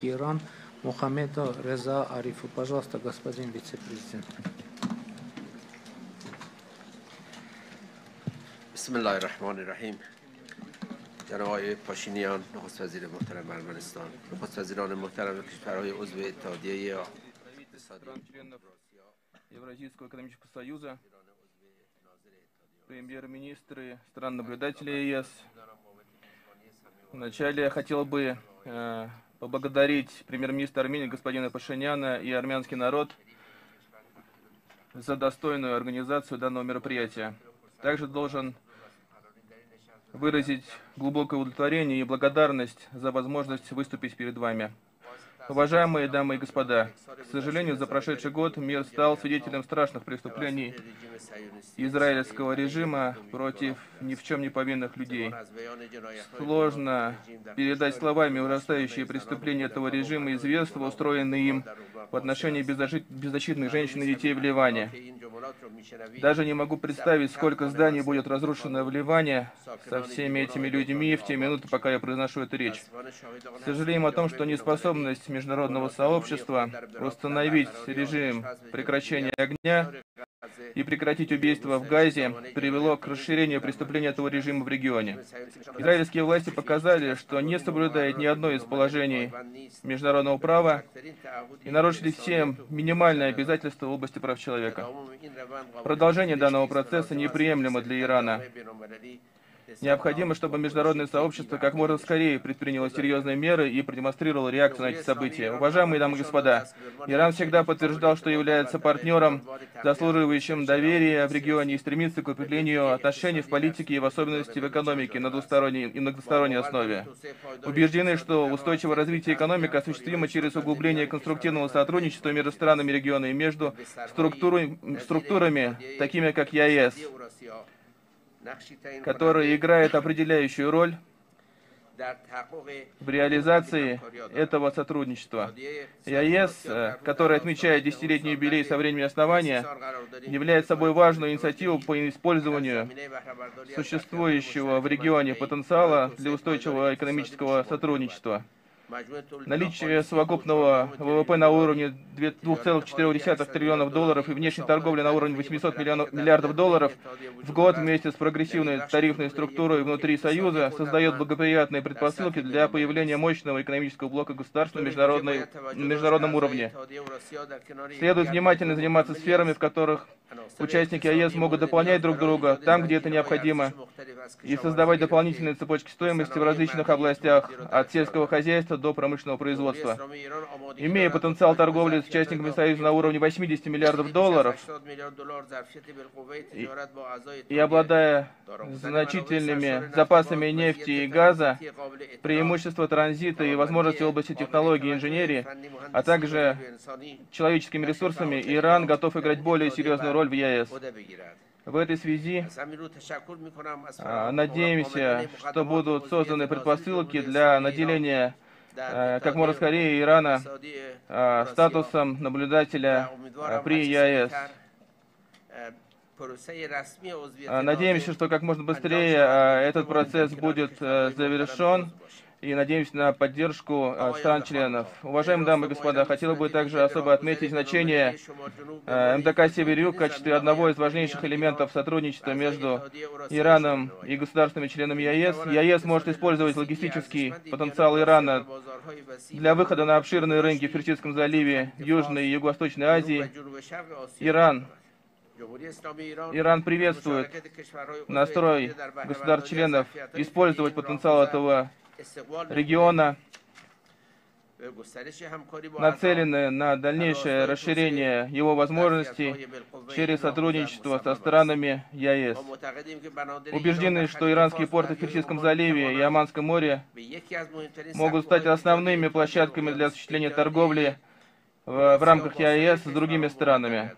Иран Мухаммеда Реза Арифу. Пожалуйста, господин вице-президент. Бисмиллахи рахмани рахим. جناب پاشینیان، نخست وزیر محترم ارمنستان، نخست وزیران محترم کشورهای عضو اتحادیه Евразийского экономического союза, премьер-министры стран-наблюдателей ЕС. Вначале я хотел бы поблагодарить премьер-министра Армении господина Пашиняна и армянский народ за достойную организацию данного мероприятия. Также должен выразить глубокое удовлетворение и благодарность за возможность выступить перед вами. Уважаемые дамы и господа, к сожалению, за прошедший год мир стал свидетелем страшных преступлений израильского режима против ни в чем не повинных людей. Сложно передать словами ужасающие преступления этого режима и зверства, устроенные им в отношении беззащитных женщин и детей в Ливане. Даже не могу представить, сколько зданий будет разрушено в Ливане со всеми этими людьми в те минуты, пока я произношу эту речь. Сожалеем о том, что неспособность международного сообщества установить режим прекращения огня и прекратить убийство в Газе привело к расширению преступления этого режима в регионе. Израильские власти показали, что не соблюдают ни одно из положений международного права и нарушили все минимальные обязательства в области прав человека. Продолжение данного процесса неприемлемо для Ирана. Необходимо, чтобы международное сообщество как можно скорее предприняло серьезные меры и продемонстрировало реакцию на эти события. Уважаемые дамы и господа, Иран всегда подтверждал, что является партнером, заслуживающим доверия в регионе, и стремится к укреплению отношений в политике и в особенности в экономике на двусторонней и многосторонней основе. Убеждены, что устойчивое развитие экономики осуществимо через углубление конструктивного сотрудничества между странами региона и между структурами, такими как ЕАЭС, которая играет определяющую роль в реализации этого сотрудничества. ЕАЭС, которая отмечает десятилетний юбилей со времени основания, является собой важную инициативу по использованию существующего в регионе потенциала для устойчивого экономического сотрудничества. Наличие совокупного ВВП на уровне 2,4 триллионов долларов и внешней торговли на уровне 800 миллиардов долларов в год вместе с прогрессивной тарифной структурой внутри Союза создает благоприятные предпосылки для появления мощного экономического блока государств на международном уровне. Следует внимательно заниматься сферами, в которых участники ЕАЭС могут дополнять друг друга, там, где это необходимо, и создавать дополнительные цепочки стоимости в различных областях, от сельского хозяйства до промышленного производства. Имея потенциал торговли с участниками Союза на уровне 80 миллиардов долларов и обладая значительными запасами нефти и газа, преимущества транзита и возможности в области технологий и инженерии, а также человеческими ресурсами, Иран готов играть более серьезную роль в ЕАЭС. В этой связи надеемся, что будут созданы предпосылки для наделения как можно скорее Ирана статусом наблюдателя при ЕАЭС. Надеемся, что как можно быстрее этот процесс будет завершен, и надеемся на поддержку стран-членов. Уважаемые дамы и господа, хотел бы также особо отметить значение МДК Северюк в качестве одного из важнейших элементов сотрудничества между Ираном и государствами-членами ЕАЭС. ЕАЭС может использовать логистический потенциал Ирана для выхода на обширные рынки в Персидском заливе, Южной и Юго-Восточной Азии. Иран приветствует настрой государств-членов использовать потенциал этого региона, нацелены на дальнейшее расширение его возможностей через сотрудничество со странами ЕАЭС. Убеждены, что иранские порты в Персидском заливе и Оманском море могут стать основными площадками для осуществления торговли в рамках ЕАЭС с другими странами.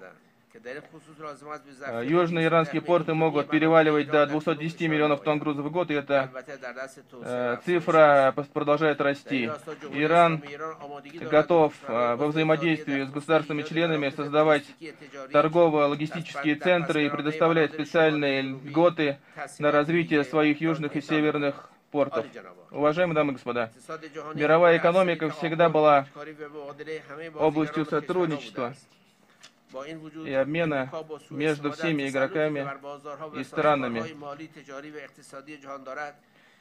Южные иранские порты могут переваливать до 210 миллионов тонн грузов в год, и эта цифра продолжает расти. Иран готов во взаимодействии с государствами-членами создавать торгово-логистические центры и предоставлять специальные льготы на развитие своих южных и северных портов. Уважаемые дамы и господа, мировая экономика всегда была областью сотрудничества и обмена между всеми игроками и странами.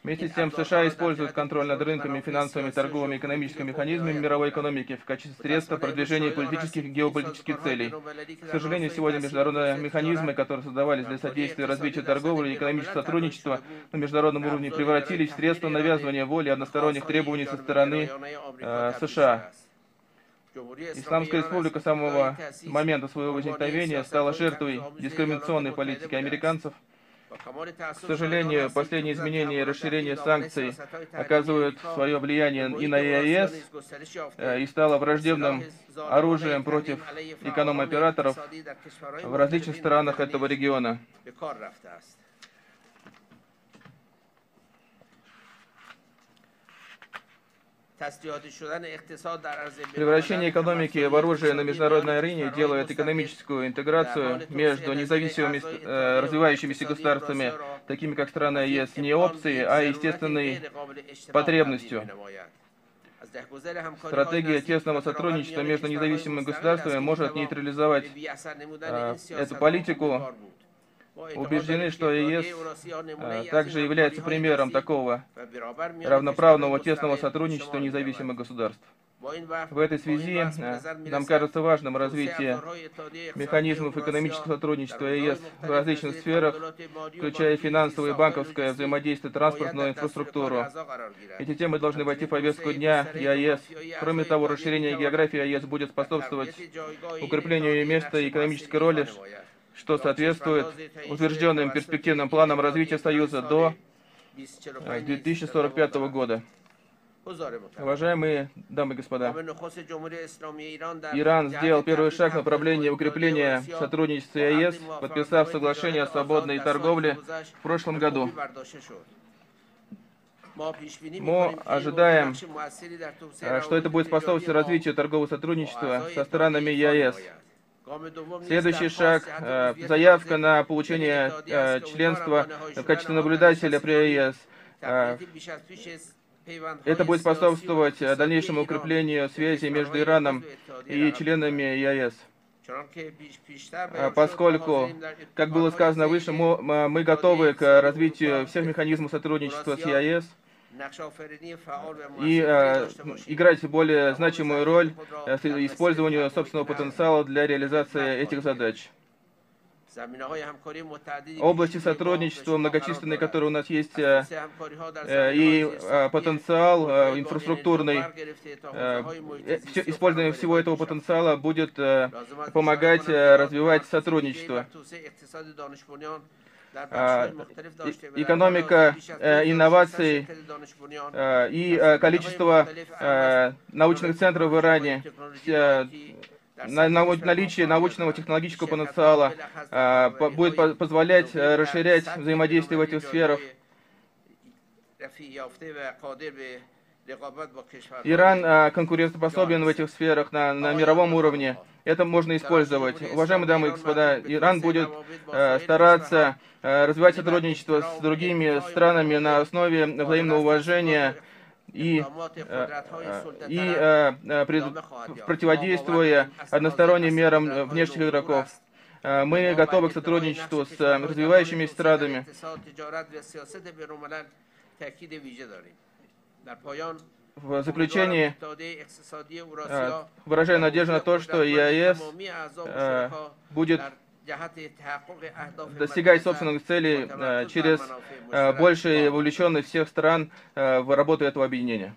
Вместе с тем США используют контроль над рынками, финансовыми, торговыми и экономическими механизмами мировой экономики в качестве средства продвижения политических и геополитических целей. К сожалению, сегодня международные механизмы, которые создавались для содействия развитию торговли и экономического сотрудничества на международном уровне, превратились в средства навязывания воли односторонних требований со стороны США. Исламская республика с самого момента своего возникновения стала жертвой дискриминационной политики американцев. К сожалению, последние изменения и расширение санкций оказывают свое влияние и на ЕАЭС, и стало враждебным оружием против эконом-операторов в различных странах этого региона. Превращение экономики в оружие на международной арене делает экономическую интеграцию между независимыми развивающимися государствами, такими как страны ЕС, не опцией, а естественной потребностью. Стратегия тесного сотрудничества между независимыми государствами может нейтрализовать эту политику. Убеждены, что ЕС также является примером такого равноправного тесного сотрудничества независимых государств. В этой связи нам кажется важным развитие механизмов экономического сотрудничества ЕС в различных сферах, включая финансовое и банковское взаимодействие, транспортную инфраструктуру. Эти темы должны войти в повестку дня ЕАЭС. Кроме того, расширение географии ЕАЭС будет способствовать укреплению ее места и экономической роли, что соответствует утвержденным перспективным планам развития Союза до 2045 года. Уважаемые дамы и господа, Иран сделал первый шаг в направлении укрепления сотрудничества ЕАЭС, подписав соглашение о свободной торговле в прошлом году. Мы ожидаем, что это будет способствовать развитию торгового сотрудничества со странами ЕАЭС. Следующий шаг – заявка на получение членства в качестве наблюдателя при ЕАЭС. Это будет способствовать дальнейшему укреплению связи между Ираном и членами ЕАЭС. Поскольку, как было сказано выше, мы готовы к развитию всех механизмов сотрудничества с ЕАЭС и играть более значимую роль использованию собственного потенциала для реализации этих задач. Области сотрудничества многочисленные, которые у нас есть, и потенциал инфраструктурный, использование всего этого потенциала будет помогать развивать сотрудничество. Экономика инноваций и количество научных центров в Иране, наличие научного технологического потенциала будет позволять расширять взаимодействие в этих сферах. Иран конкурентоспособен в этих сферах на мировом уровне. Это можно использовать. Уважаемые дамы и господа, Иран будет стараться развивать сотрудничество с другими странами на основе взаимного уважения противодействуя односторонним мерам внешних игроков. Мы готовы к сотрудничеству с развивающимися странами. В заключение выражаю надежду на то, что ЕАЭС будет достигать собственных целей через большую вовлеченность всех стран в работу этого объединения.